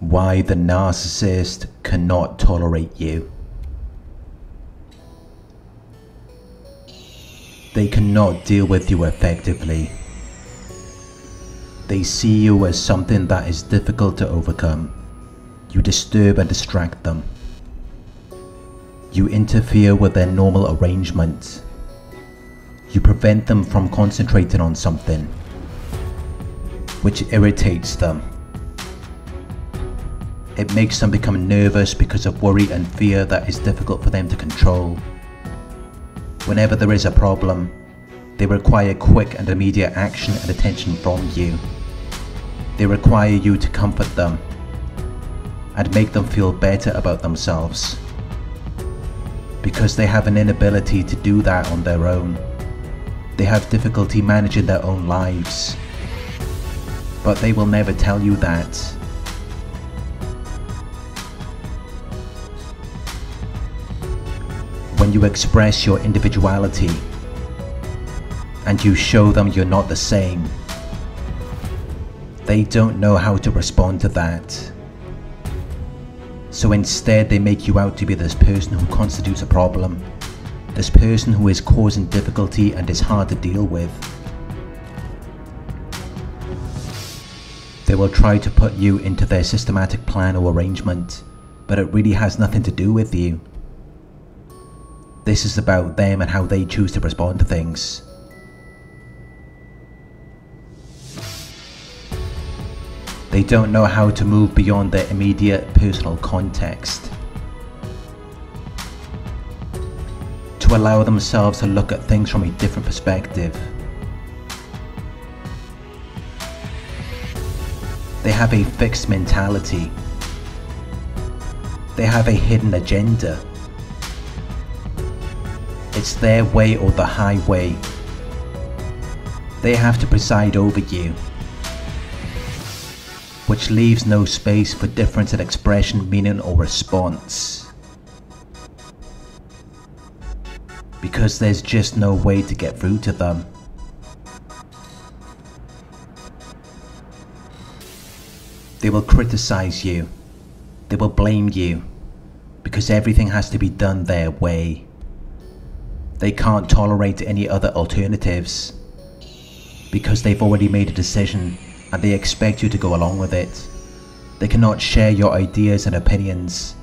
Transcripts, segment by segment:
why the narcissist cannot tolerate you. They cannot deal with you effectively. They see you as something that is difficult to overcome. You disturb and distract them. You interfere with their normal arrangements. You prevent them from concentrating on something, which irritates them. It makes them become nervous because of worry and fear that is difficult for them to control. Whenever there is a problem, they require quick and immediate action and attention from you. They require you to comfort them and make them feel better about themselves, because they have an inability to do that on their own. They have difficulty managing their own lives, but they will never tell you that. When you express your individuality and you show them you're not the same, they don't know how to respond to that. So instead they make you out to be this person who constitutes a problem, this person who is causing difficulty and is hard to deal with. They will try to put you into their systematic plan or arrangement, but it really has nothing to do with you. This is about them and how they choose to respond to things. They don't know how to move beyond their immediate personal context, to allow themselves to look at things from a different perspective. They have a fixed mentality. They have a hidden agenda. It's their way or the highway. They have to preside over you, which leaves no space for difference in expression, meaning or response, because there's just no way to get through to them. They will criticize you, they will blame you, because everything has to be done their way. They can't tolerate any other alternatives, because they've already made a decision and they expect you to go along with it. They cannot share your ideas and opinions.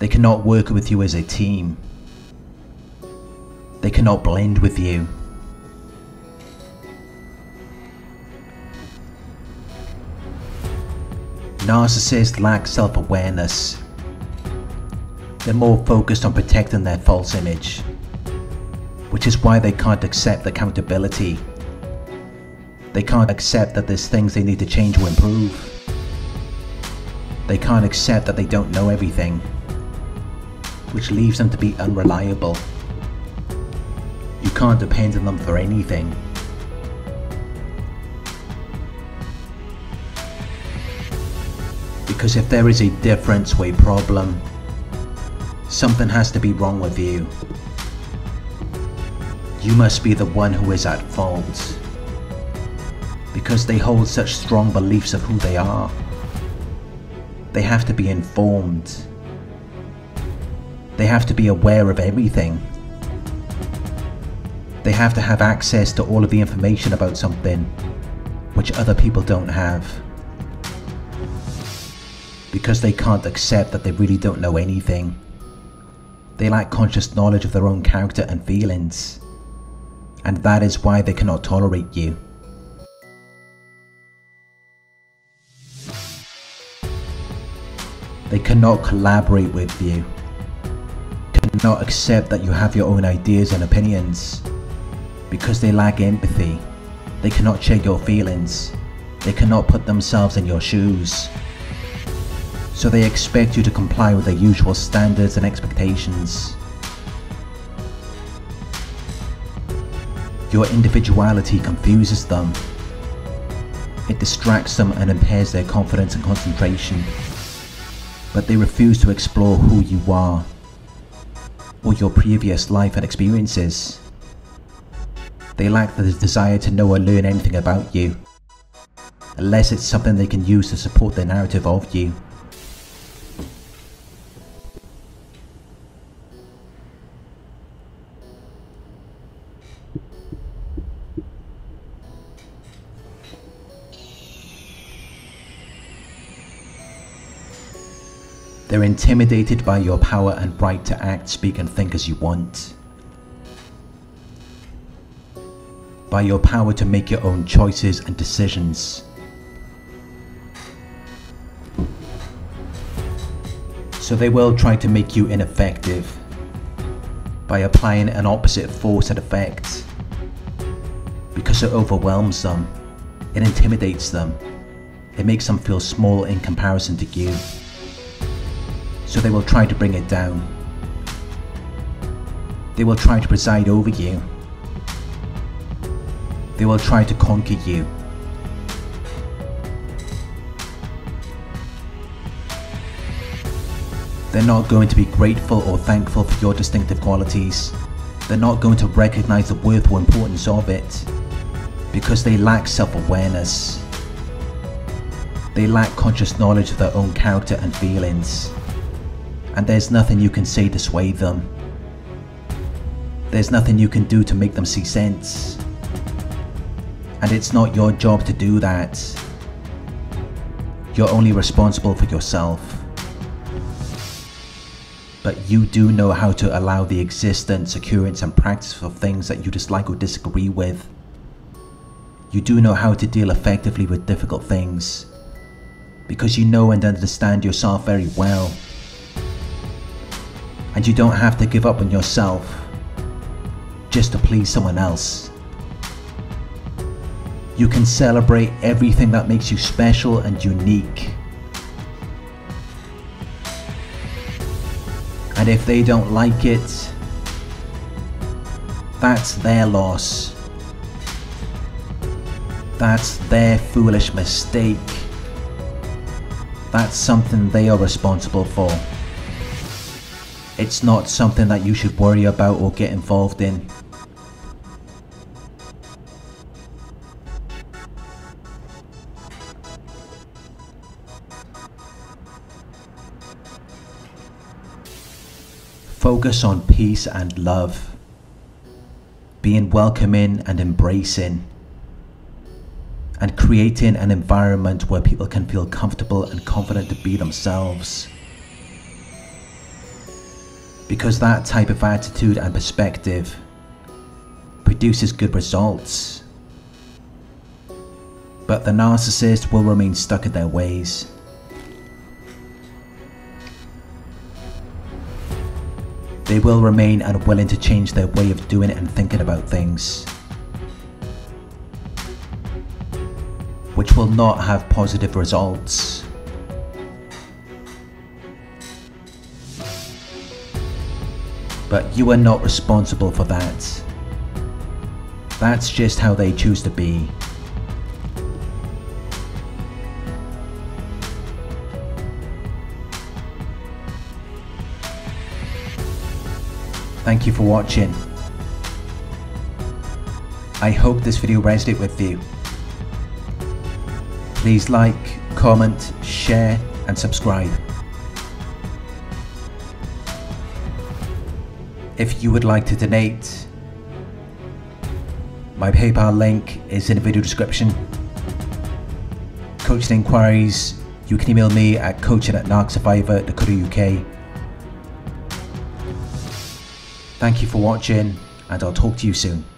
They cannot work with you as a team. They cannot blend with you. Narcissists lack self-awareness. They're more focused on protecting their false image, which is why they can't accept accountability. They can't accept that there's things they need to change or improve. They can't accept that they don't know everything, which leaves them to be unreliable. You can't depend on them for anything. Because if there is a difference or a problem, something has to be wrong with you. You must be the one who is at fault, because they hold such strong beliefs of who they are. They have to be informed. They have to be aware of everything. They have to have access to all of the information about something which other people don't have, because they can't accept that they really don't know anything. They lack conscious knowledge of their own character and feelings. And that is why they cannot tolerate you. They cannot collaborate with you, cannot accept that you have your own ideas and opinions, because they lack empathy. They cannot share your feelings. They cannot put themselves in your shoes. So they expect you to comply with their usual standards and expectations. Your individuality confuses them. It distracts them and impairs their confidence and concentration. But they refuse to explore who you are or your previous life and experiences. They lack the desire to know or learn anything about you, unless it's something they can use to support their narrative of you. They're intimidated by your power and right to act, speak and think as you want. By your power to make your own choices and decisions. So they will try to make you ineffective by applying an opposite force and effect, because it overwhelms them, it intimidates them, it makes them feel small in comparison to you. So they will try to bring it down. They will try to preside over you. They will try to conquer you. They're not going to be grateful or thankful for your distinctive qualities. They're not going to recognize the worth or importance of it, because they lack self-awareness. They lack conscious knowledge of their own character and feelings. And there's nothing you can say to sway them. There's nothing you can do to make them see sense. And it's not your job to do that. You're only responsible for yourself. But you do know how to allow the existence, occurrence and practice of things that you dislike or disagree with. You do know how to deal effectively with difficult things, because you know and understand yourself very well. And you don't have to give up on yourself just to please someone else. You can celebrate everything that makes you special and unique. And if they don't like it, that's their loss. That's their foolish mistake. That's something they are responsible for. It's not something that you should worry about or get involved in. Focus on peace and love, being welcoming and embracing, and creating an environment where people can feel comfortable and confident to be themselves. Because that type of attitude and perspective produces good results. But the narcissist will remain stuck in their ways. They will remain unwilling to change their way of doing and thinking about things, which will not have positive results. But you are not responsible for that. That's just how they choose to be. Thank you for watching. I hope this video resonated with you. Please like, comment, share and subscribe. If you would like to donate, my PayPal link is in the video description. Coaching inquiries, you can email me at coaching@narcsurvivor.co.uk. Thank you for watching, and I'll talk to you soon.